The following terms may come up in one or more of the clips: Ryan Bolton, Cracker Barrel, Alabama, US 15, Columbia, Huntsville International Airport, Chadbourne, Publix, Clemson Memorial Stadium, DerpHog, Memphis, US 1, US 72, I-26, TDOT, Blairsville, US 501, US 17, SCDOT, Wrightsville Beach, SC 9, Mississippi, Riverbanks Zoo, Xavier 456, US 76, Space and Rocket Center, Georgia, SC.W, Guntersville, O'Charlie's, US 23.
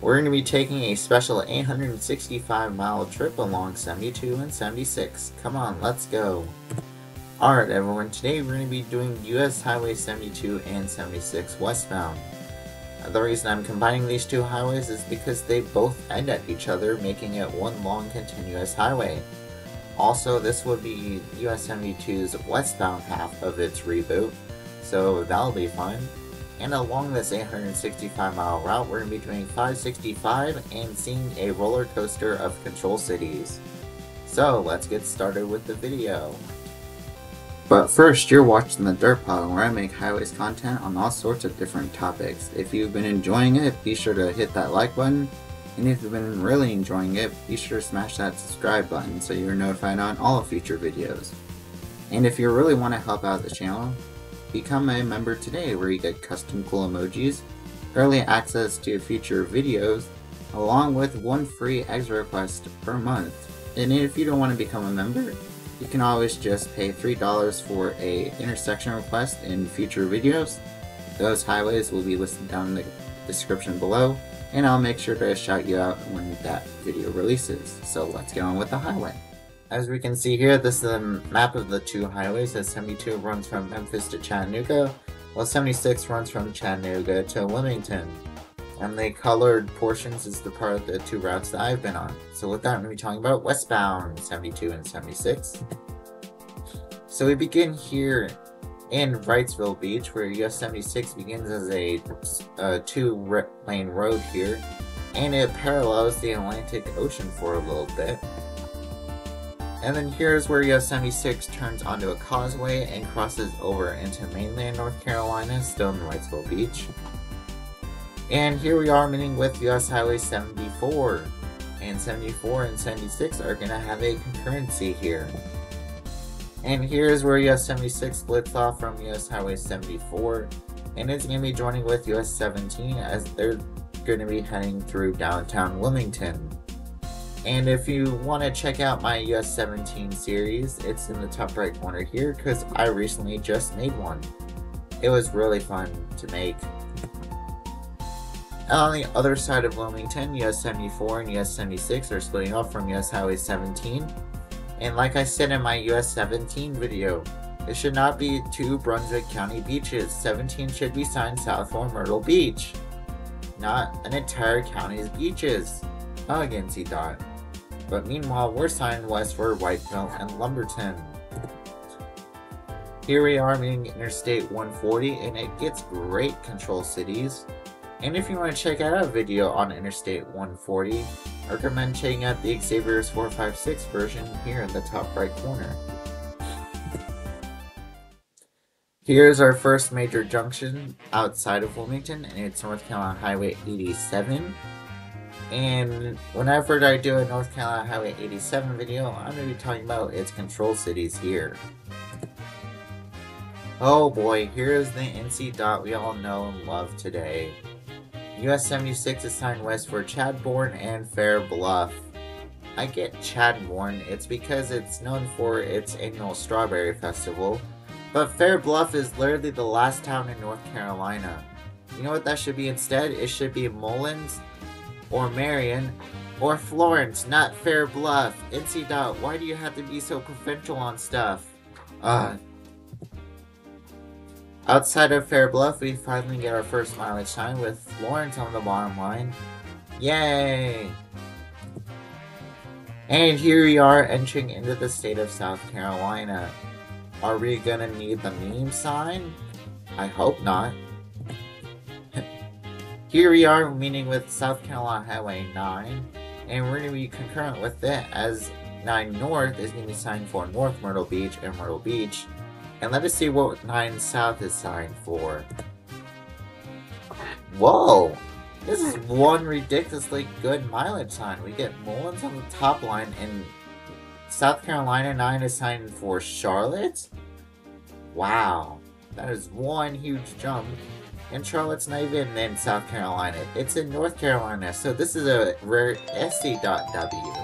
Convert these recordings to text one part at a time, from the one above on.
We're going to be taking a special 865-mile trip along 72 and 76. Come on, let's go. Alright everyone, today we're going to be doing US Highway 72 and 76 westbound. The reason I'm combining these two highways is because they both end at each other, making it one long continuous highway. Also, this would be US 72's westbound half of its reboot, so that'll be fun. And along this 865-mile route, we're going to be doing 565 and seeing a roller coaster of control cities. So let's get started with the video. But first, you're watching the DerpHog, where I make highways content on all sorts of different topics. If you've been enjoying it, be sure to hit that like button, and if you've been really enjoying it, be sure to smash that subscribe button so you're notified on all future videos. And if you really want to help out the channel, become a member today, where you get custom cool emojis, early access to future videos, along with one free extra request per month. And if you don't want to become a member, you can always just pay $3 for a intersection request in future videos. Those highways will be listed down in the description below, and I'll make sure to shout you out when that video releases. So let's get on with the highway. As we can see here, this is a map of the two highways, as 72 runs from Memphis to Chattanooga, while 76 runs from Chattanooga to Wilmington. And the colored portions is the part of the two routes that I've been on. So with that, I'm going to be talking about westbound 72 and 76. So we begin here in Wrightsville Beach, where US 76 begins as a two-lane road here, and it parallels the Atlantic Ocean for a little bit. And then here's where US 76 turns onto a causeway and crosses over into mainland North Carolina, still in Wrightsville Beach. And here we are meeting with US Highway 74, and 74 and 76 are going to have a concurrency here. And here's where US 76 splits off from US Highway 74, and it's going to be joining with US 17 as they're going to be heading through downtown Wilmington. And if you want to check out my US 17 series, it's in the top right corner here, because I recently just made one. It was really fun to make. And on the other side of Wilmington, US 74 and US 76 are splitting off from US Highway 17. And like I said in my US 17 video, it should not be two Brunswick County beaches. 17 should be signed south for Myrtle Beach, not an entire county's beaches. Not against EDOT. But meanwhile, we're signed west for Whiteville and Lumberton. Here we are meeting Interstate 140, and it gets great control cities. And if you want to check out a video on Interstate 140, I recommend checking out the Xavier's 456 version here in the top right corner. Here's our first major junction outside of Wilmington, and it's North Carolina Highway 87. And whenever I do a North Carolina Highway 87 video, I'm going to be talking about its control cities here. Oh boy, here's the NC dot we all know and love today. US 76 is signed west for Chadbourne and Fair Bluff. I get Chadbourne, it's because it's known for its annual Strawberry Festival, but Fair Bluff is literally the last town in North Carolina. You know what that should be instead? It should be Mullins, or Marion, or Florence, not Fair Bluff. NC. Why do you have to be so provincial on stuff? Outside of Fair Bluff, we finally get our first mileage sign with Florence on the bottom line. Yay! And here we are entering into the state of South Carolina. Are we gonna need the meme sign? I hope not. Here we are meeting with South Carolina Highway 9, and we're going to be concurrent with it as 9 North is going to be signed for North Myrtle Beach and Myrtle Beach. And let us see what 9 South is signed for. Whoa! This is one ridiculously good mileage sign. We get Mullins on the top line, and South Carolina 9 is signed for Charlotte? Wow, that is one huge jump. And Charlotte's not even in South Carolina, it's in North Carolina, so this is a rare SC.W.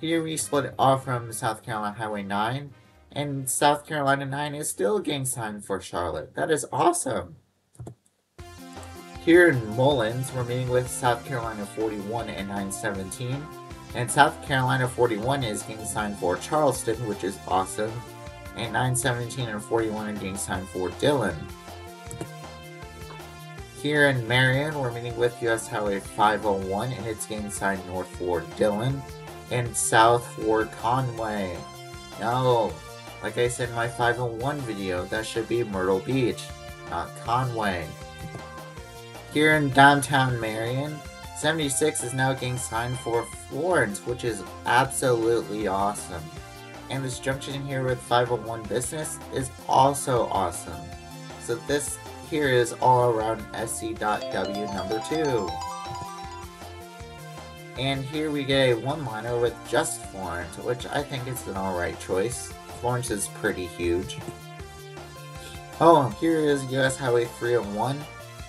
Here we split off from South Carolina Highway 9, and South Carolina 9 is still getting signed for Charlotte. That is awesome! Here in Mullins, we're meeting with South Carolina 41 and I-17. And South Carolina 41 is getting signed for Charleston, which is awesome. And 917 and 41 are getting signed for Dillon. Here in Marion, we're meeting with US Highway 501, and it's getting signed north for Dillon. And south for Conway. No, like I said in my 501 video, that should be Myrtle Beach, not Conway. Here in downtown Marion, 76 is now getting signed for Florence, which is absolutely awesome. And this junction here with 501 business is also awesome. So this here is all around SC.W number 2. And here we get a one-liner with just Florence, which I think is an alright choice. Florence is pretty huge. Oh, here is US Highway 301,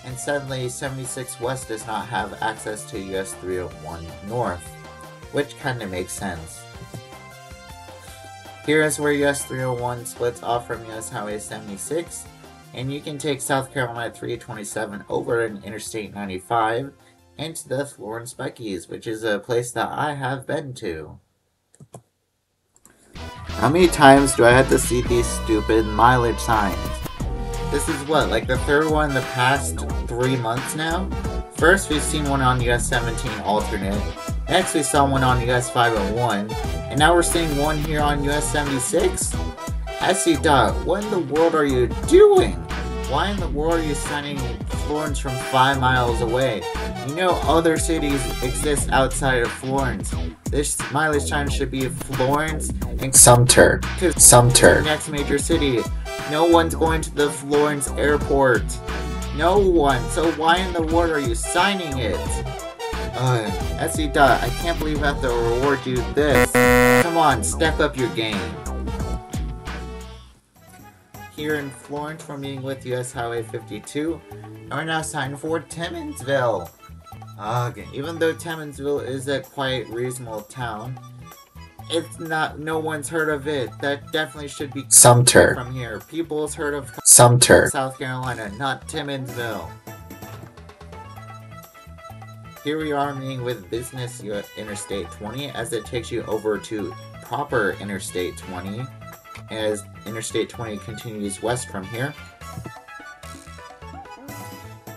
and suddenly 76 West does not have access to US 301 North, which kinda makes sense. Here is where US 301 splits off from US Highway 76, and you can take South Carolina 327 over in Interstate 95 into the Florence Buc-ee's, which is a place that I have been to. How many times do I have to see these stupid mileage signs? This is what, like the third one in the past 3 months now? First we've seen one on US 17 alternate, next we saw one on US 501, and now we're seeing one here on US 76? SC.W, what in the world are you doing? Why in the world are you signing Florence from 5 miles away? You know other cities exist outside of Florence. This mileage time should be Florence and Sumter. Sumter. Next major city. No one's going to the Florence airport. No one. So why in the world are you signing it? SC.W, I can't believe I have to reward you this. Come on, step up your game. Here in Florence, we're meeting with US Highway 52, and we're now signed for Timminsville. Okay, even though Timminsville is a quite reasonable town, it's not, no one's heard of it. That definitely should be Sumter from here. People's heard of Sumter, South Carolina, not Timminsville. Here we are meeting with Business Interstate 20 as it takes you over to proper Interstate 20. As Interstate 20 continues west from here.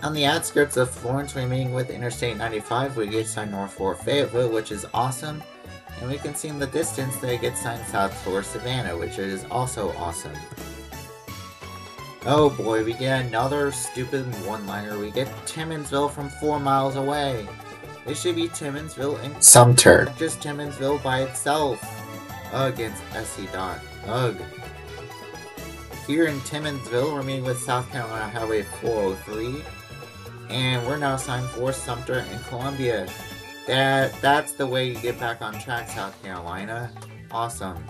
On the outskirts of Florence, we're meeting with Interstate 95, we get signed north for Fayetteville, which is awesome. And we can see in the distance that it gets signed south for Savannah, which is also awesome. Oh boy, we get another stupid one-liner. We get Timminsville from 4 miles away. It should be Timminsville and Sumter. Not just Timminsville by itself. Against SC.W. Ugh. Here in Timminsville, we're meeting with South Carolina Highway 403, and we're now signed for Sumter and Columbia. That's the way you get back on track, South Carolina. Awesome.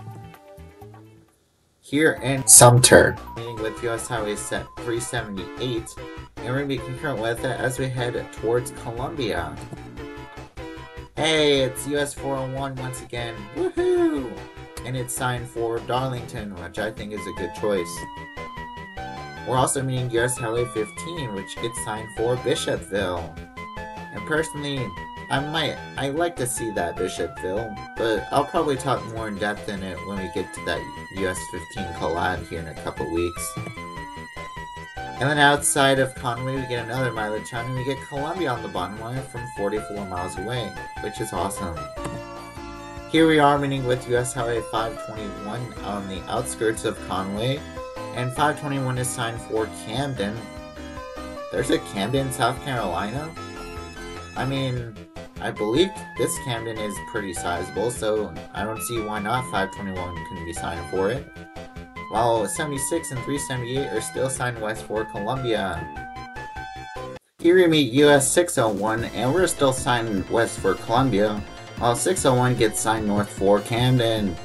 Here in Sumter, we're meeting with US Highway 378, and we're going to be concurrent with it as we head towards Columbia. Hey, it's US 401 once again. Woohoo! And it's signed for Darlington, which I think is a good choice. We're also meeting US Highway 15, which gets signed for Bishopville. And personally, I like to see that Bishopville, but I'll probably talk more in depth in it when we get to that US 15 collab here in a couple weeks. And then outside of Conway, we get another mileage town, and we get Columbia on the bottom line from 44 miles away, which is awesome. Here we are meeting with US Highway 521 on the outskirts of Conway, and 521 is signed for Camden. There's a Camden, South Carolina? I mean, I believe this Camden is pretty sizable, so I don't see why not 521 couldn't be signed for it. While 76 and 378 are still signed west for Columbia. Here we meet US 601, and we're still signed west for Columbia, while 601 gets signed north for Camden.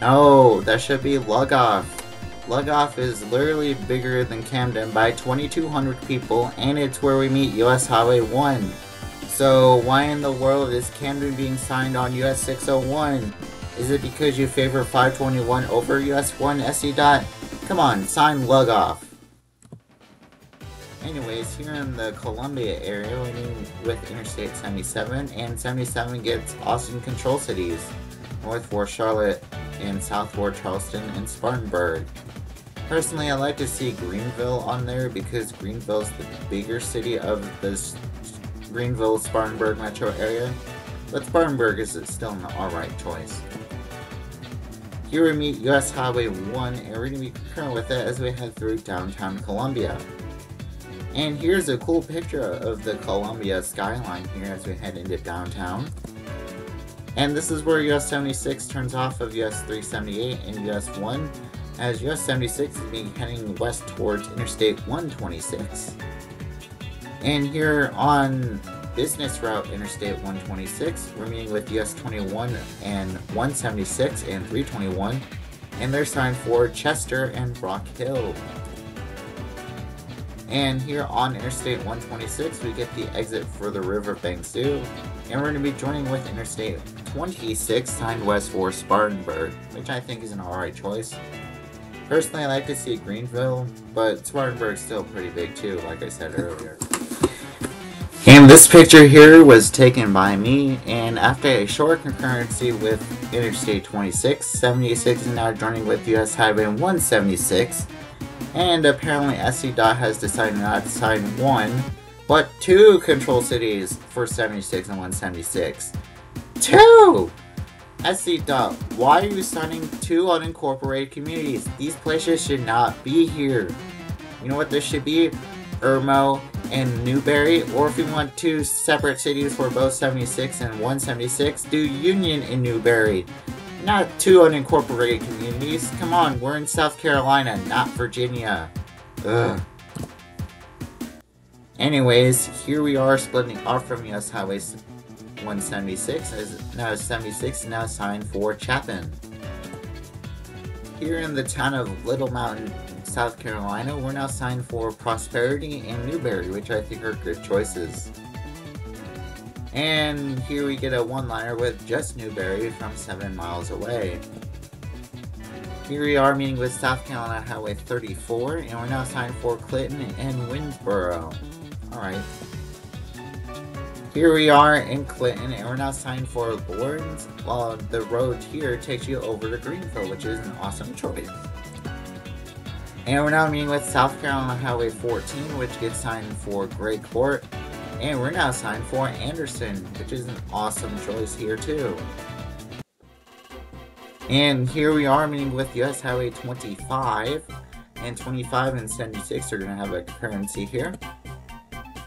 No, that should be Lugoff. Lugoff is literally bigger than Camden by 2,200 people, and it's where we meet US Highway 1. So why in the world is Camden being signed on US 601? Is it because you favor 521 over US 1, SC.W? Come on, sign Lugoff. anyways, here in the Columbia area, we meet with Interstate 77, and 77 gets Austin control cities, North Fort Charlotte, and South Fort Charleston, and Spartanburg. Personally, I like to see Greenville on there because Greenville's the bigger city of this Greenville-Spartanburg metro area, but Spartanburg is still an alright choice. Here we meet US Highway 1, and we're going to be concurrent with it as we head through downtown Columbia. And here's a cool picture of the Columbia skyline here as we head into downtown. And this is where US 76 turns off of US 378 and US 1, as US 76 is being heading west towards Interstate 126. And here on Business Route Interstate 126, we're meeting with US 21 and 176 and 321, and they're signed for Chester and Rock Hill. And here on Interstate 126, we get the exit for the Riverbanks Zoo, and we're going to be joining with Interstate 26 signed west for Spartanburg, which I think is an alright choice. Personally, I like to see Greenville, but Spartanburg's still pretty big too, like I said earlier. And this picture here was taken by me, and after a short concurrency with Interstate 26, 76 is now joining with US Highway 176, and apparently SCDOT has decided not to sign one, but two control cities for 76 and 176. Two! SCDOT, why are you signing two unincorporated communities? These places should not be here. You know what this should be? Irmo and Newberry, or if you want two separate cities for both 76 and 176, do Union and Newberry. Not two unincorporated communities. Come on, we're in South Carolina, not Virginia. Ugh. Anyways, here we are splitting off from US Highway 176, as now 76 is now signed for Chapin. Here in the town of Little Mountain, South Carolina, we're now signed for Prosperity and Newberry, which I think are good choices. And here we get a one-liner with just Newberry from 7 miles away. Here we are meeting with South Carolina Highway 34, and we're now signed for Clinton and Winsboro. Alright. Here we are in Clinton, and we're now signed for Lawrence, while the road here takes you over to Greenville, which is an awesome choice. And we're now meeting with South Carolina Highway 14, which gets signed for Gray Court. And we're now signed for Anderson, which is an awesome choice here too. And here we are meeting with US Highway 25. And 25 and 76 are going to have a currency here.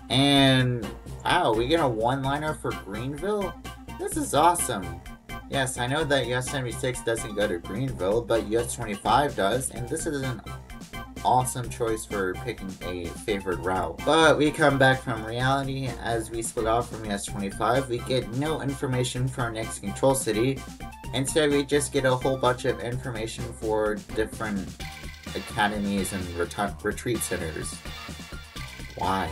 And wow, we get a one-liner for Greenville? This is awesome. Yes, I know that US 76 doesn't go to Greenville, but US 25 does. And this is an awesome choice for picking a favorite route. But we come back from reality as we split off from US 25. We get no information for our next control city. Instead, we just get a whole bunch of information for different academies and retreat centers. Why?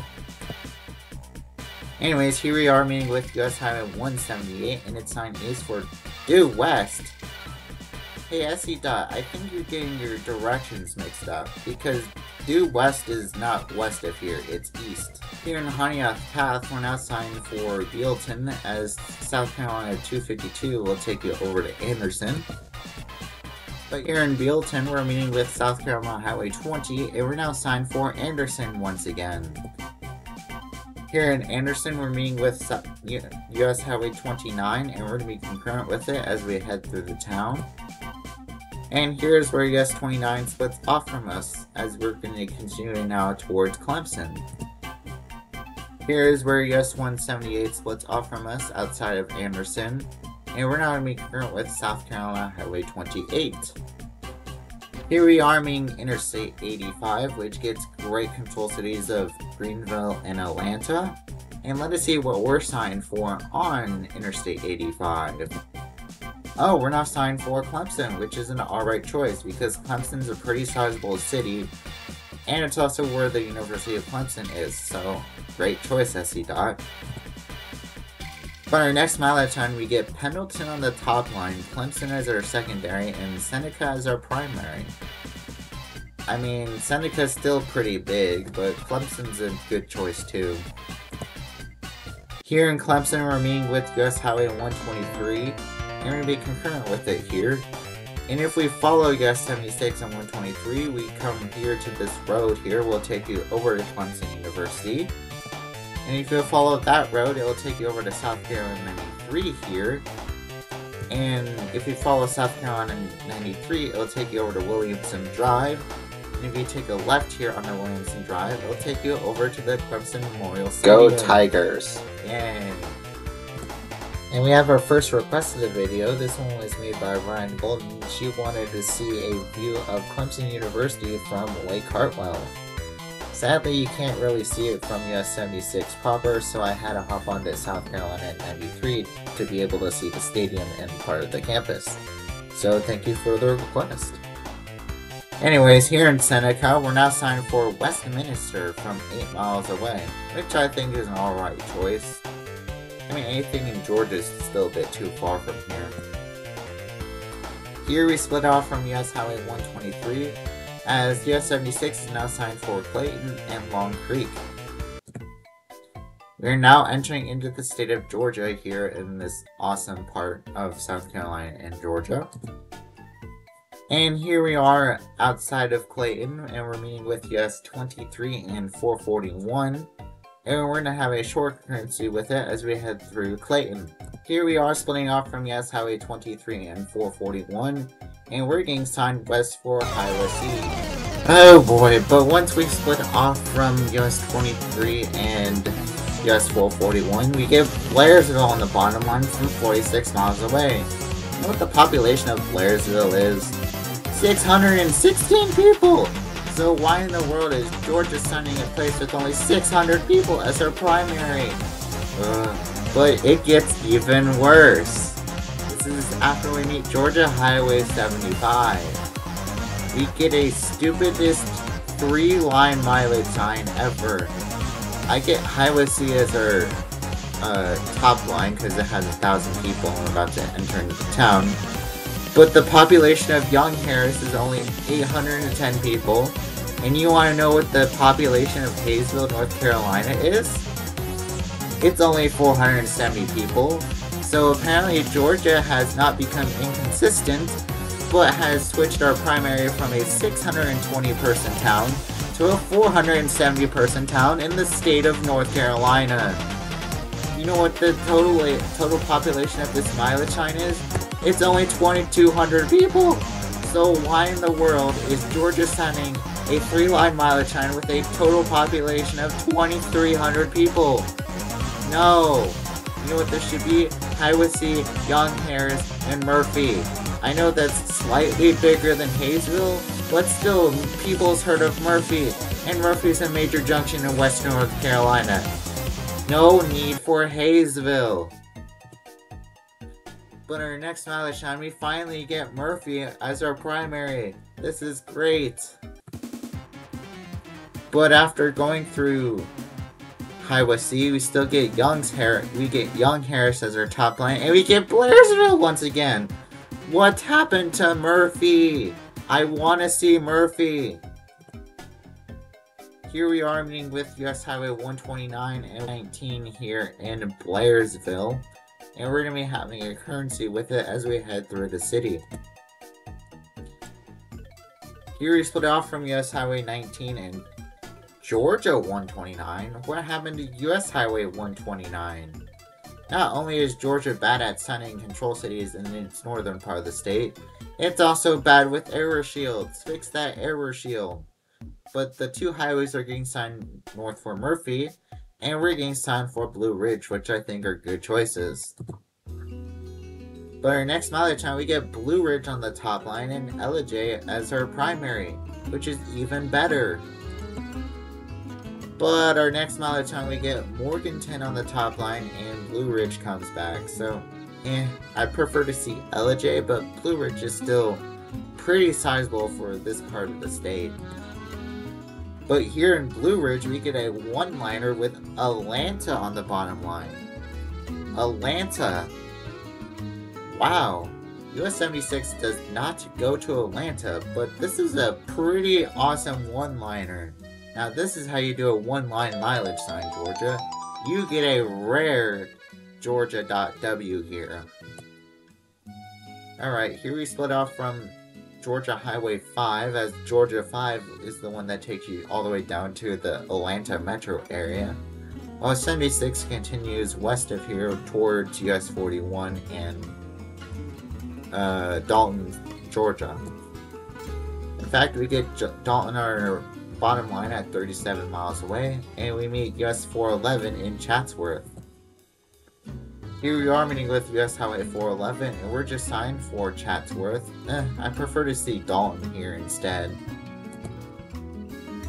Anyways, here we are meeting with US Highway 178, and its sign is for Due West. Hey SCDOT, I think you're getting your directions mixed up, because due west is not west of here, it's east. Here in Haniath Path, we're now signed for Bealton, as South Carolina 252 will take you over to Anderson. But here in Bealton, we're meeting with South Carolina Highway 20, and we're now signed for Anderson once again. Here in Anderson, we're meeting with US Highway 29, and we're going to be concurrent with it as we head through the town. And here's where US 29 splits off from us, as we're going to continue now towards Clemson. Here's where US 178 splits off from us outside of Anderson, and we're now going to be concurrent with South Carolina Highway 28. Here we are meeting Interstate 85, which gets great control cities of Greenville and Atlanta. And let us see what we're signed for on Interstate 85. Oh, we're not signed for Clemson, which is an alright choice because Clemson's a pretty sizable city, and it's also where the University of Clemson is, so great choice, SCDOT. But our next milestone, we get Pendleton on the top line, Clemson as our secondary, and Seneca as our primary. I mean, Seneca's still pretty big, but Clemson's a good choice too. Here in Clemson, we're meeting with US Highway 123, and we're going to be concurrent with it here. And if we follow US 76 and 123, we come here to this road here, we'll take you over to Clemson University. And if you follow that road, it will take you over to South Carolina 93 here. And if you follow South Carolina 93, it will take you over to Williamson Drive. And if you take a left here on the Williamson Drive, it will take you over to the Clemson Memorial Stadium. Go Tigers! Yay! And we have our first request of the video. This one was made by Ryan Bolton. She wanted to see a view of Clemson University from Lake Hartwell. Sadly, you can't really see it from US 76 proper, so I had to hop onto South Carolina 93 to be able to see the stadium and part of the campus. So thank you for the request. Anyways, here in Seneca, we're now signed for Westminster from 8 miles away, which I think is an alright choice. I mean, anything in Georgia is still a bit too far from here. Here we split off from US Highway 123, as US 76 is now signed for Clayton and Long Creek. We are now entering into the state of Georgia here in this awesome part of South Carolina and Georgia. And here we are outside of Clayton, and we're meeting with US 23 and 441. And we're going to have a short currency with it as we head through Clayton. Here we are splitting off from US Highway 23 and 441, and we're getting signed west for Iowa City. Oh boy, but once we split off from US 23 and US 441, we get Blairsville on the bottom line from 46 miles away. You know what the population of Blairsville is? 616 people! So why in the world is Georgia signing a place with only 600 people as their primary? But it gets even worse. This is after we meet Georgia Highway 75. We get a stupidest 3-line mileage sign ever. I get Highway C as our top line because it has 1,000 people and we're about to enter into town. But the population of Young Harris is only 810 people. And you want to know what the population of Hayesville, North Carolina is? It's only 470 people. So apparently Georgia has not become inconsistent, but has switched our primary from a 620 person town to a 470 person town in the state of North Carolina. You know what the total population of this mileage sign is? It's only 2,200 people! So why in the world is Georgia signing a 3-line mileage sign with a total population of 2,300 people? No! You know what this should be? Highway C, Young, Harris, and Murphy. I know that's slightly bigger than Hayesville, but still, people's heard of Murphy, and Murphy's a major junction in western North Carolina. No need for Hayesville! But our next mileage sign, we finally get Murphy as our primary. This is great. But after going through Highway C, we still get Young Harris as our top line, and we get Blairsville once again. What happened to Murphy? I want to see Murphy. Here we are meeting with US Highway 129 and 19 here in Blairsville. And we're going to be having a currency with it as we head through the city. Here we split off from US Highway 19 and Georgia 129. What happened to US Highway 129? Not only is Georgia bad at signing control cities in its northern part of the state, it's also bad with error shields. Fix that error shield. But the two highways are getting signed north for Murphy, and we're getting signed for Blue Ridge, which I think are good choices. But our next mileage time, we get Blue Ridge on the top line and LJ as our primary, which is even better. But our next mileage time, we get Morganton on the top line and Blue Ridge comes back. So, I prefer to see LJ, but Blue Ridge is still pretty sizable for this part of the state. But here in Blue Ridge, we get a one-liner with Atlanta on the bottom line. Atlanta. Wow. US 76 does not go to Atlanta, but this is a pretty awesome one-liner. Now this is how you do a one-line mileage sign, Georgia. You get a rare Georgia.W here. Alright, here we split off from Georgia Highway 5, as Georgia 5 is the one that takes you all the way down to the Atlanta metro area, while 76 continues west of here towards US 41 and Dalton, Georgia. In fact, we get Dalton our bottom line at 37 miles away, and we meet US 411 in Chatsworth. Here we are meeting with US Highway 411, and we're just signed for Chatsworth. I prefer to see Dalton here instead.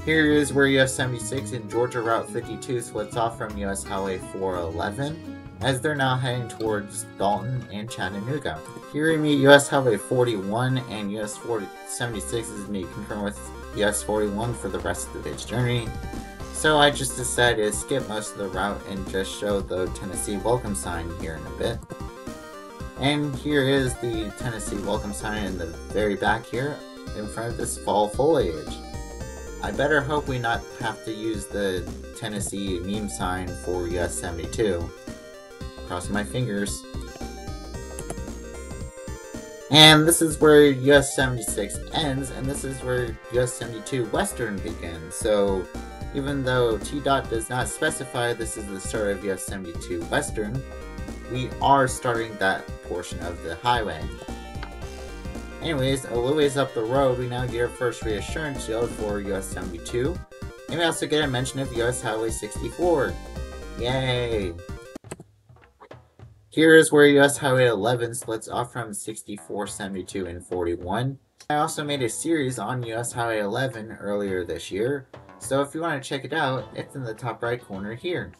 Here is where US 76 and Georgia Route 52 splits off from US Highway 411, as they're now heading towards Dalton and Chattanooga. Here we meet US Highway 41, and US 76 is meeting with US 41 for the rest of its journey. So I just decided to skip most of the route and just show the Tennessee welcome sign here in a bit. And here is the Tennessee welcome sign in the very back here, in front of this fall foliage. I better hope we not have to use the Tennessee meme sign for US 72. Cross my fingers. And this is where US 76 ends, and this is where US 72 Western begins, so even though TDOT does not specify this is the start of US 72 Western, we are starting that portion of the highway. Anyways, a little ways up the road, we now get our first reassurance yield for US 72, and we also get a mention of US Highway 64. Yay! Here is where US Highway 11 splits off from 64, 72, and 41. I also made a series on US Highway 11 earlier this year, so if you want to check it out, it's in the top right corner here.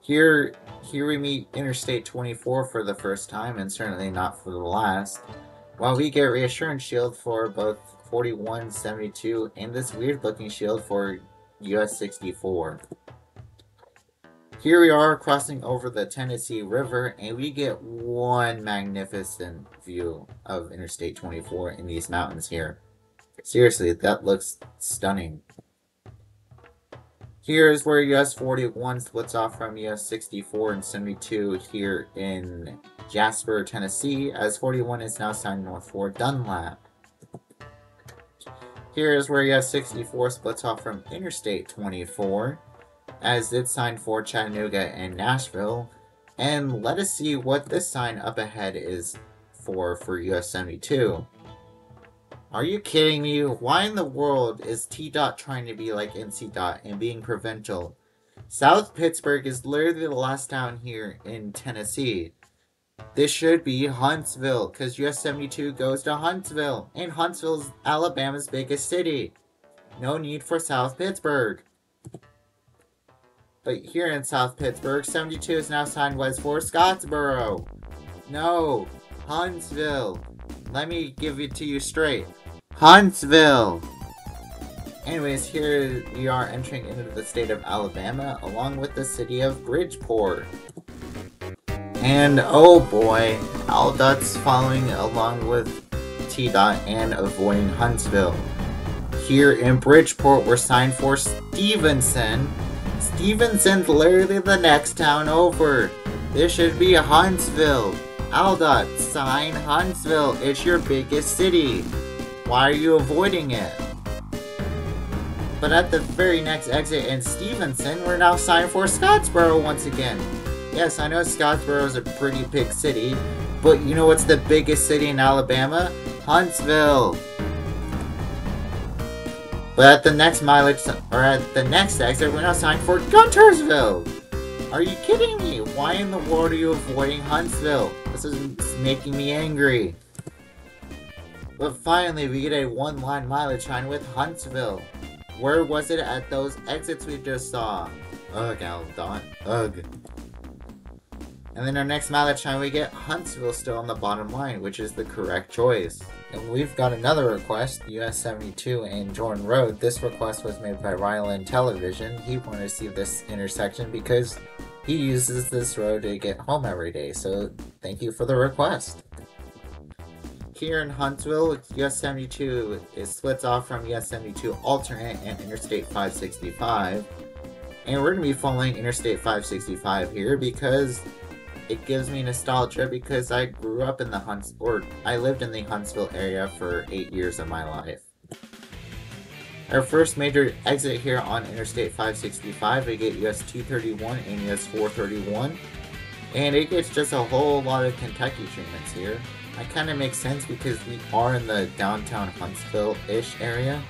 Here we meet Interstate 24 for the first time, and certainly not for the last, while we get reassurance shield for both 41, 72, and this weird looking shield for US 64. Here we are crossing over the Tennessee River, and we get one magnificent view of Interstate 24 in these mountains here. Seriously, that looks stunning. Here's where US 41 splits off from US 64 and 72 here in Jasper, Tennessee, as 41 is now signed north for Dunlap. Here is where US 64 splits off from Interstate 24, as it's signed for Chattanooga and Nashville, and let us see what this sign up ahead is for US 72. Are you kidding me? Why in the world is TDOT trying to be like NCDOT and being provincial? South Pittsburgh is literally the last town here in Tennessee. This should be Huntsville, because US 72 goes to Huntsville, and Huntsville's Alabama's biggest city. No need for South Pittsburgh. But here in South Pittsburgh, 72 is now signed west for Scottsboro. No, Huntsville. Let me give it to you straight. Huntsville! Anyways, here we are entering into the state of Alabama, along with the city of Bridgeport. And oh boy, AlDOT's following along with TDOT and avoiding Huntsville. Here in Bridgeport, we're signed for Stevenson. Stevenson's literally the next town over. This should be Huntsville. AlDOT, sign Huntsville, it's your biggest city. Why are you avoiding it? But at the very next exit in Stevenson, we're now signed for Scottsboro once again. Yes, I know Scottsboro is a pretty big city, but you know what's the biggest city in Alabama? Huntsville. But at the next exit, we're now signed for Guntersville. Are you kidding me? Why in the world are you avoiding Huntsville? This is making me angry. But finally, we get a one-line mileage sign with Huntsville. Where was it at those exits we just saw? Ugh, AlDOT. Ugh. And then our next mileage sign, we get Huntsville still on the bottom line, which is the correct choice. And we've got another request, US 72 and Jordan Road. This request was made by Ryland Television. He wanted to see this intersection because he uses this road to get home every day, so Thank you for the request. Here in Huntsville, US 72 is splits off from US 72 alternate and Interstate 565. And we're going to be following Interstate 565 here because it gives me nostalgia, because I grew up in the I lived in the Huntsville area for 8 years of my life. Our first major exit here on Interstate 565, we get US 231 and US 431, and it gets just a whole lot of Kentucky treatments here. That kind of makes sense because we are in the downtown Huntsville-ish area,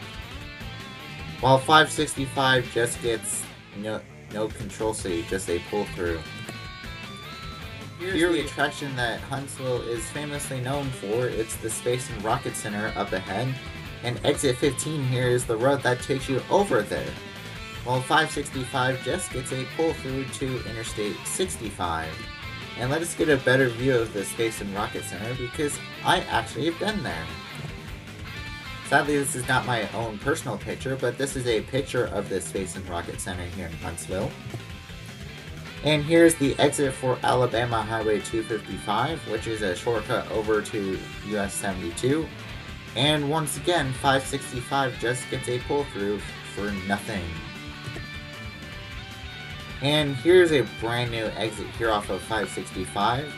while 565 just gets no control city, just a pull through. Here's the attraction that Huntsville is famously known for. It's the Space and Rocket Center up ahead, and exit 15 here is the road that takes you over there, while 565 just gets a pull through to Interstate 65. And let us get a better view of the Space and Rocket Center, because I actually have been there. Sadly, this is not my own personal picture, but this is a picture of the Space and Rocket Center here in Huntsville. And here's the exit for Alabama Highway 255, which is a shortcut over to US 72. And once again, 565 just gets a pull-through for nothing. And here's a brand new exit here off of 565.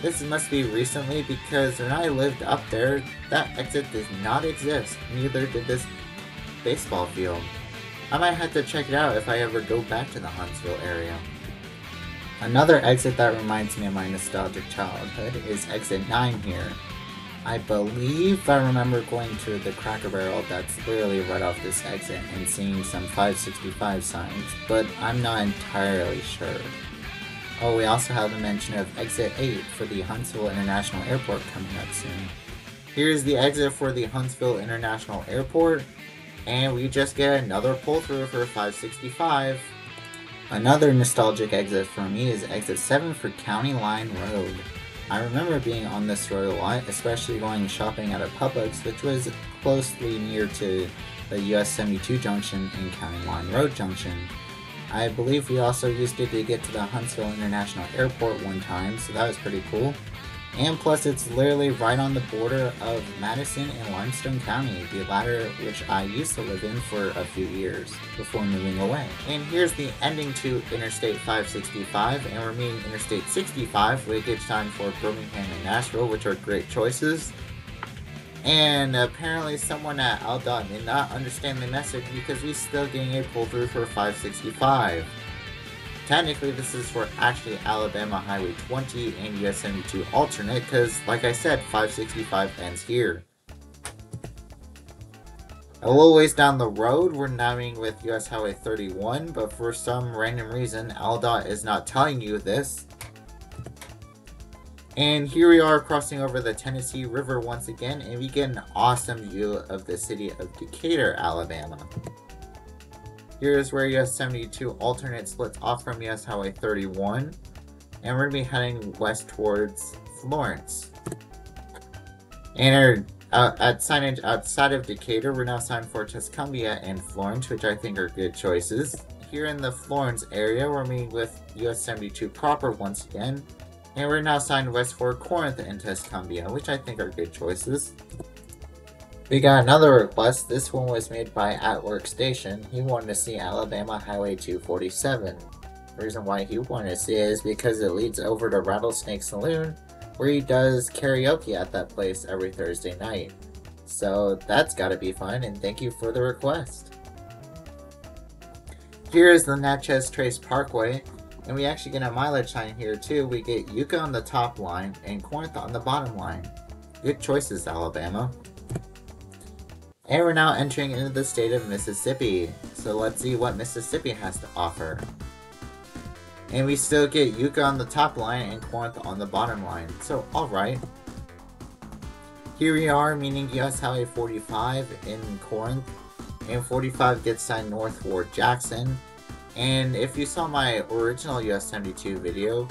This must be recently, because when I lived up there, that exit does not exist. Neither did this baseball field. I might have to check it out if I ever go back to the Huntsville area. Another exit that reminds me of my nostalgic childhood is exit 9 here. I believe I remember going to the Cracker Barrel that's literally right off this exit and seeing some 565 signs, but I'm not entirely sure. Oh, we also have a mention of exit 8 for the Huntsville International Airport coming up soon. Here's the exit for the Huntsville International Airport, and we just get another pull-through for 565. Another nostalgic exit for me is exit 7 for County Line Road. I remember being on this road a lot, especially going shopping at a Publix, which was closely near to the US 72 junction and County Line Road junction. I believe we also used it to get to the Huntsville International Airport one time, so that was pretty cool. And plus, it's literally right on the border of Madison and Limestone County, the latter which I used to live in for a few years before moving away. And here's the ending to Interstate 565, and we're meeting Interstate 65, which gets time for Birmingham and Nashville, which are great choices. And apparently someone at Aldott did not understand the message, because we're still getting a pull through for 565. Technically, this is for actually Alabama Highway 20 and US 72 alternate, because, like I said, 565 ends here. A little ways down the road, we're now meeting with US Highway 31, but for some random reason, Aldott is not telling you this. And here we are crossing over the Tennessee River once again, and we get an awesome view of the city of Decatur, Alabama. Here's where US 72 alternate splits off from US Highway 31, and we're going to be heading west towards Florence. And at signage outside of Decatur, we're now signed for Tuscumbia and Florence, which I think are good choices. Here in the Florence area, we're meeting with US 72 proper once again, and we're now signed west for Corinth and Tuscumbia, which I think are good choices. We got another request. This one was made by At Work Station. He wanted to see Alabama Highway 247. The reason why he wanted to see it is because it leads over to Rattlesnake Saloon, where he does karaoke at that place every Thursday night. So that's gotta be fun, and thank you for the request. Here is the Natchez Trace Parkway, and we actually get a mileage sign here too. We get Yucca on the top line and Corinth on the bottom line. Good choices, Alabama. And we're now entering into the state of Mississippi, so let's see what Mississippi has to offer. And we still get Yucca on the top line and Corinth on the bottom line, so alright. Here we are, meaning US Highway 45 in Corinth, and 45 gets signed north for Jackson. And if you saw my original US 72 video,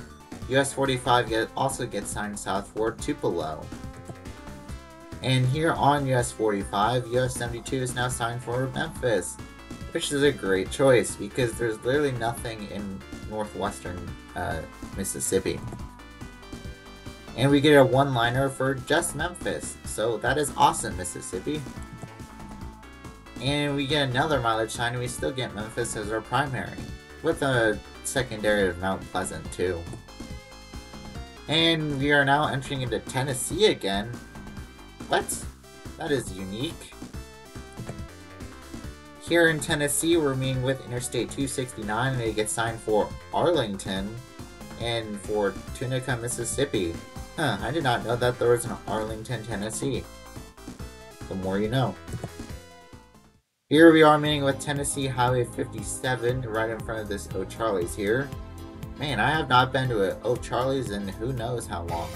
US 45 also gets signed south for Tupelo. And here on US 45, US 72 is now signed for Memphis, which is a great choice because there's literally nothing in northwestern Mississippi. And we get a one-liner for just Memphis, so that is awesome, Mississippi. And we get another mileage sign, and we still get Memphis as our primary, with a secondary of Mount Pleasant too. And we are now entering into Tennessee again. What? That is unique. Here in Tennessee, we're meeting with Interstate 269, and they get signed for Arlington, and for Tunica, Mississippi. Huh, I did not know that there was an Arlington, Tennessee. The more you know. Here we are meeting with Tennessee Highway 57, right in front of this O'Charlie's here. Man, I have not been to an O'Charlie's in who knows how long.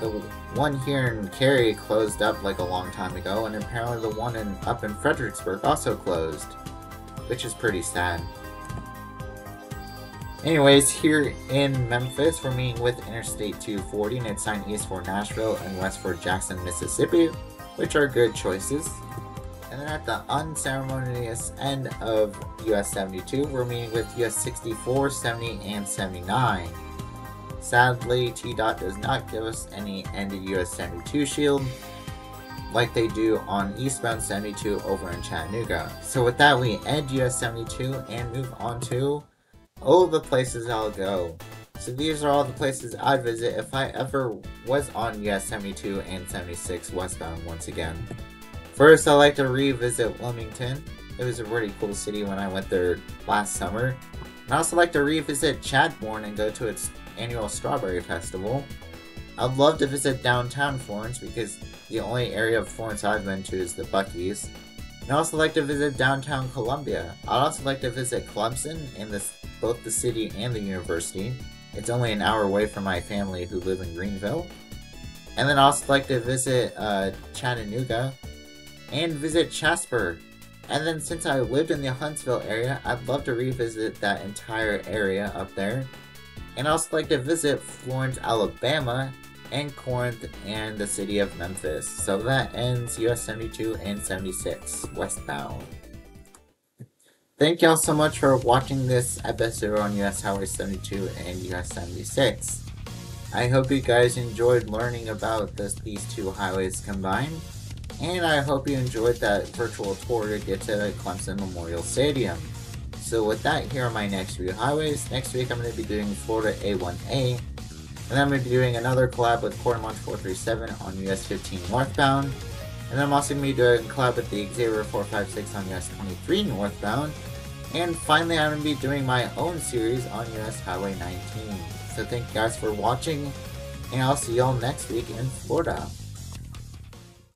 The one here in Cary closed up like a long time ago, and apparently the one up in Fredericksburg also closed, which is pretty sad. Anyways, here in Memphis, we're meeting with Interstate 240, and it's signed east for Nashville and west for Jackson, Mississippi, which are good choices. And then at the unceremonious end of US 72, we're meeting with US 64, 70, and 79. Sadly, TDOT does not give us any end of US 72 shield like they do on eastbound 72 over in Chattanooga. So with that, we end US 72 and move on to all the places I'll go. So these are all the places I'd visit if I ever was on US 72 and 76 westbound once again. First, I'd like to revisit Wilmington. It was a really cool city when I went there last summer. I'd also like to revisit Chadbourne and go to its annual Strawberry Festival. I'd love to visit downtown Florence because the only area of Florence I've been to is the Buc-ee's. I'd also like to visit downtown Columbia. I'd also like to visit Clemson and both the city and the university. It's only an hour away from my family who live in Greenville. And then I'd also like to visit Chattanooga and visit Jasper. And then since I lived in the Huntsville area, I'd love to revisit that entire area up there. And I'd also like to visit Florence, Alabama, and Corinth, and the city of Memphis. So that ends US 72 and 76 westbound. Thank y'all so much for watching this episode on US Highway 72 and US 76. I hope you guys enjoyed learning about these two highways combined, and I hope you enjoyed that virtual tour to get to the Clemson Memorial Stadium. So with that, here are my next few highways. Next week I'm going to be doing Florida A1A, and then I'm going to be doing another collab with Quartermaunch 437 on US 15 northbound. And then I'm also going to be doing a collab with the Xavier 456 on US 23 northbound. And finally, I'm going to be doing my own series on US Highway 19. So thank you guys for watching, and I'll see y'all next week in Florida.